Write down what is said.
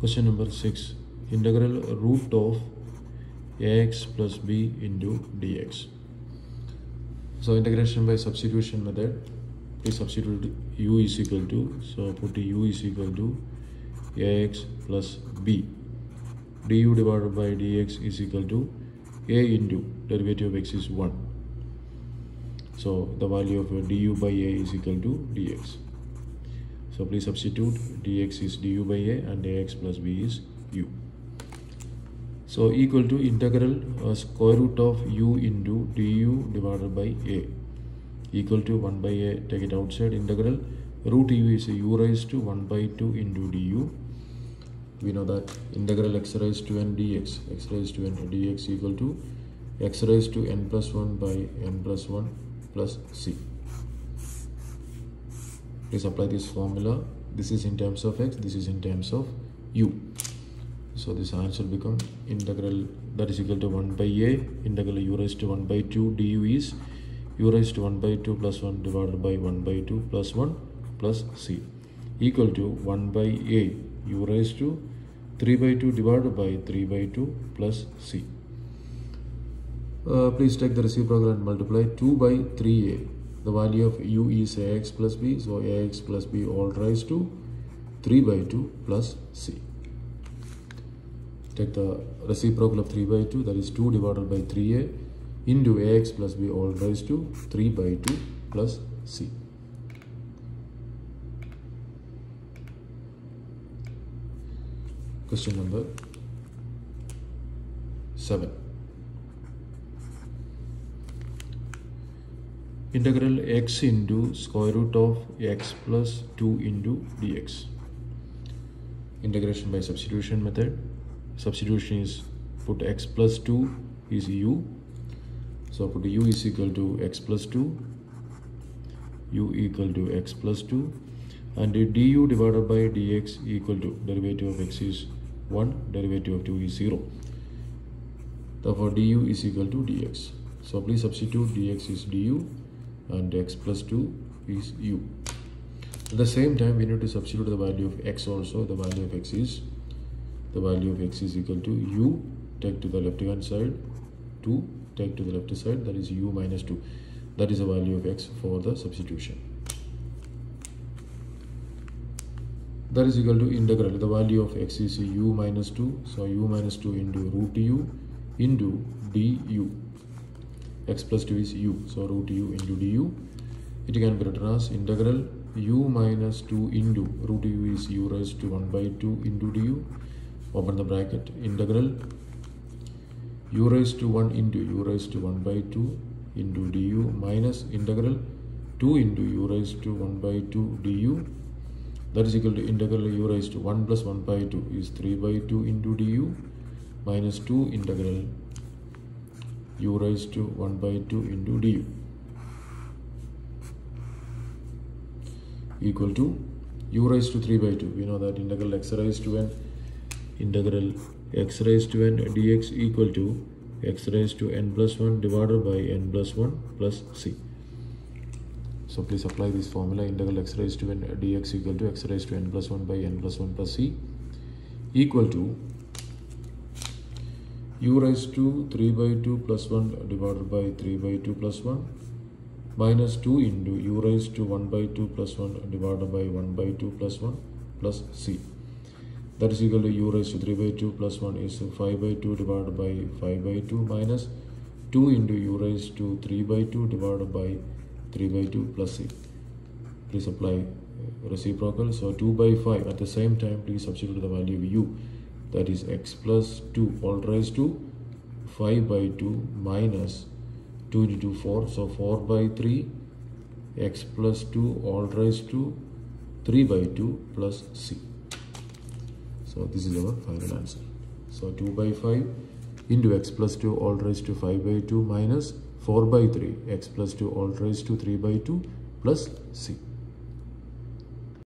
Question number 6. Integral root of ax plus b into dx. So integration by substitution method. We substitute u is equal to, so put u is equal to ax plus b. du divided by dx is equal to a into derivative of x is 1. So the value of du by a is equal to dx. So please substitute dx is du by a and ax plus b is u. So equal to integral square root of u into du divided by a. Equal to 1 by a, take it outside, integral root u is a u raised to 1 by 2 into du. We know that integral x raised to n dx, x raised to n dx equal to x raised to n plus 1 by n plus 1 plus c. Please apply this formula. This is in terms of x, this is in terms of u. So this answer becomes integral that is equal to 1 by a, integral u raised to 1 by 2 du is u raised to 1 by 2 plus 1 divided by 1 by 2 plus 1 plus c equal to 1 by a u raised to 3 by 2 divided by 3 by 2 plus c. Please take the reciprocal and multiply 2 by 3a. The value of u is ax plus b, so ax plus b all raised to 3 by 2 plus c. Take the reciprocal of 3 by 2, that is 2 divided by 3a into ax plus b all raised to 3 by 2 plus c. Question number 7. Integral x into square root of x plus 2 into dx. Integration by substitution method. Substitution is put x plus 2 is u. So put u is equal to x plus 2, u equal to x plus 2, and du divided by dx equal to derivative of x is 1, derivative of 2 is 0. Therefore du is equal to dx. So please substitute dx is du and x plus 2 is u. At the same time we need to substitute the value of x also. The value of x is equal to u, take to the left hand side, 2 take to the left side, that is u minus 2. That is the value of x for the substitution. That is equal to integral. The value of x is u minus 2. So u minus 2 into root u into du. X plus 2 is u. So root u into du. It can be written as integral u minus 2 into root u is u raised to 1 by 2 into du. Open the bracket. Integral u raised to 1 into u raised to 1 by 2 into du minus integral 2 into u raised to 1 by 2 du. That is equal to integral u raised to 1 plus 1 by 2 is 3 by 2 into du minus 2 integral u raised to 1 by 2 into du equal to u raised to 3 by 2. We know that integral x raised to n dx equal to x raised to n plus 1 divided by n plus 1 plus c. So please apply this formula. Integral x raised to n dx equal to x raised to n plus 1 by n plus 1 plus c equal to u raised to 3 by 2 plus 1 divided by 3 by 2 plus 1 minus 2 into u raised to 1 by 2 plus 1 divided by 1 by 2 plus 1 plus c. That is equal to u raised to 3 by 2 plus 1 is 5 by 2 divided by 5 by 2 minus 2 into u raised to 3 by 2 divided by 3 by 2 plus c. Please apply reciprocal. So 2 by 5, at the same time please substitute the value of u, that is x plus 2 all raised to 5 by 2 minus 2 into 4, so 4 by 3 x plus 2 all raised to 3 by 2 plus c. So this is our final answer. So 2 by 5 into x plus 2 all raised to 5 by 2 minus 4 by 3 x plus 2 all raised to 3 by 2 plus c.